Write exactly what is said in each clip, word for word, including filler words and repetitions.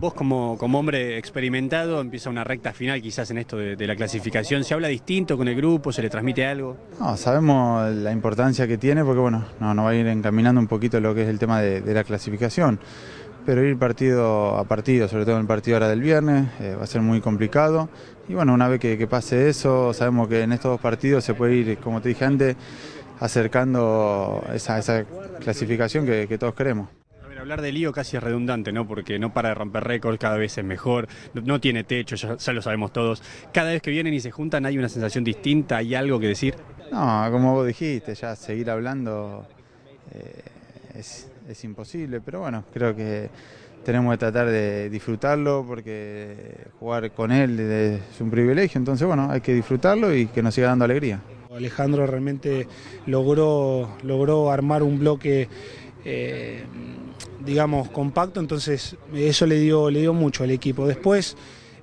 Vos como, como hombre experimentado, empieza una recta final quizás en esto de, de la clasificación. ¿Se habla distinto con el grupo? ¿Se le transmite algo? No, sabemos la importancia que tiene porque bueno, no, nos va a ir encaminando un poquito lo que es el tema de, de la clasificación. Pero ir partido a partido, sobre todo en el partido ahora del viernes, eh, va a ser muy complicado. Y bueno, una vez que, que pase eso, sabemos que en estos dos partidos se puede ir, como te dije antes, acercando esa, esa clasificación que, que todos queremos. Hablar de lío casi es redundante, ¿no? Porque no para de romper récords, cada vez es mejor, no, no tiene techo, ya, ya lo sabemos todos. Cada vez que vienen y se juntan hay una sensación distinta, ¿hay algo que decir? No, como vos dijiste, ya seguir hablando eh, es, es imposible, pero bueno, creo que tenemos que tratar de disfrutarlo porque jugar con él es un privilegio, entonces bueno, hay que disfrutarlo y que nos siga dando alegría. Alejandro realmente logró, logró armar un bloque eh, digamos, compacto, entonces eso le dio, le dio mucho al equipo. Después,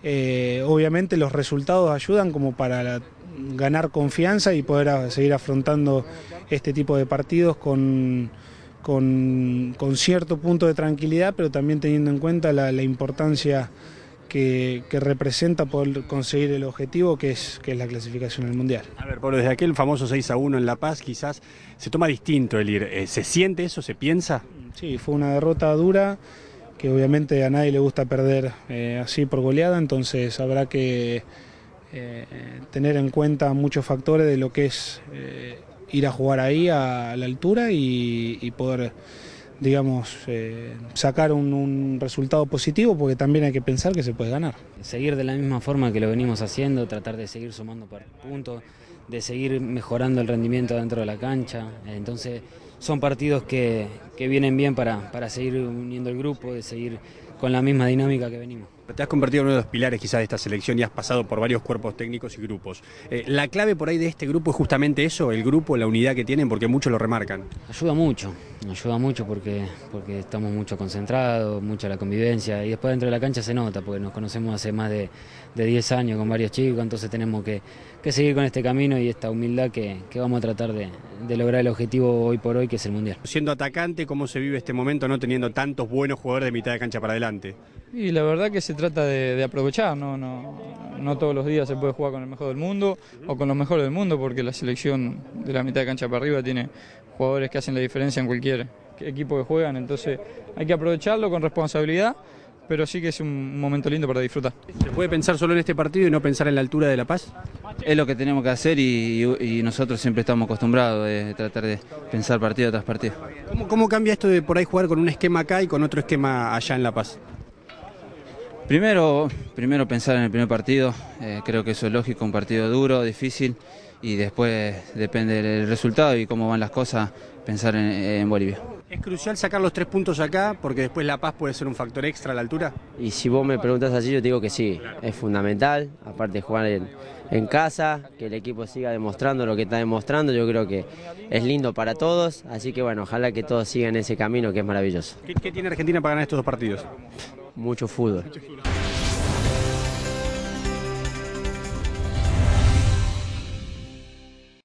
eh, obviamente los resultados ayudan como para la, ganar confianza y poder a, seguir afrontando este tipo de partidos con, con, con cierto punto de tranquilidad, pero también teniendo en cuenta la, la importancia que, que representa poder conseguir el objetivo que es, que es la clasificación al Mundial. A ver, Pablo, desde aquel famoso seis a uno en La Paz quizás se toma distinto el ir. Eh, ¿se siente eso? ¿Se piensa? Sí, fue una derrota dura, que obviamente a nadie le gusta perder eh, así por goleada, entonces habrá que eh, tener en cuenta muchos factores de lo que es eh, ir a jugar ahí a la altura y, y poder, digamos, eh, sacar un, un resultado positivo, porque también hay que pensar que se puede ganar. Seguir de la misma forma que lo venimos haciendo, tratar de seguir sumando puntos, de seguir mejorando el rendimiento dentro de la cancha, entonces son partidos que, que vienen bien para, para seguir uniendo el grupo, de seguir con la misma dinámica que venimos. Te has convertido en uno de los pilares quizás de esta selección y has pasado por varios cuerpos técnicos y grupos. Eh, ¿La clave por ahí de este grupo es justamente eso, el grupo, la unidad que tienen? Porque muchos lo remarcan. Ayuda mucho, ayuda mucho porque, porque estamos mucho concentrados, mucha la convivencia y después dentro de la cancha se nota porque nos conocemos hace más de, de diez años con varios chicos, entonces tenemos que, que seguir con este camino y esta humildad que, que vamos a tratar de, de lograr el objetivo hoy por hoy que es el Mundial. Siendo atacante, ¿cómo se vive este momento no teniendo tantos buenos jugadores de mitad de cancha para adelante? Y la verdad que se trata de, de aprovechar, ¿no? No, no todos los días se puede jugar con el mejor del mundo o con los mejores del mundo porque la selección de la mitad de cancha para arriba tiene jugadores que hacen la diferencia en cualquier equipo que juegan, entonces hay que aprovecharlo con responsabilidad, pero sí que es un momento lindo para disfrutar. ¿Se puede pensar solo en este partido y no pensar en la altura de La Paz? Es lo que tenemos que hacer y, y, y nosotros siempre estamos acostumbrados de tratar de pensar partido tras partido. ¿Cómo, ¿Cómo cambia esto de por ahí jugar con un esquema acá y con otro esquema allá en La Paz? Primero, primero pensar en el primer partido, eh, creo que eso es lógico, un partido duro, difícil y después depende del resultado y cómo van las cosas, pensar en, en Bolivia. ¿Es crucial sacar los tres puntos acá porque después La Paz puede ser un factor extra a la altura? Y si vos me preguntás así yo te digo que sí, es fundamental, aparte jugar en, en casa, que el equipo siga demostrando lo que está demostrando, yo creo que es lindo para todos, así que bueno, ojalá que todos sigan ese camino que es maravilloso. ¿Qué, qué tiene Argentina para ganar estos dos partidos? Mucho fútbol.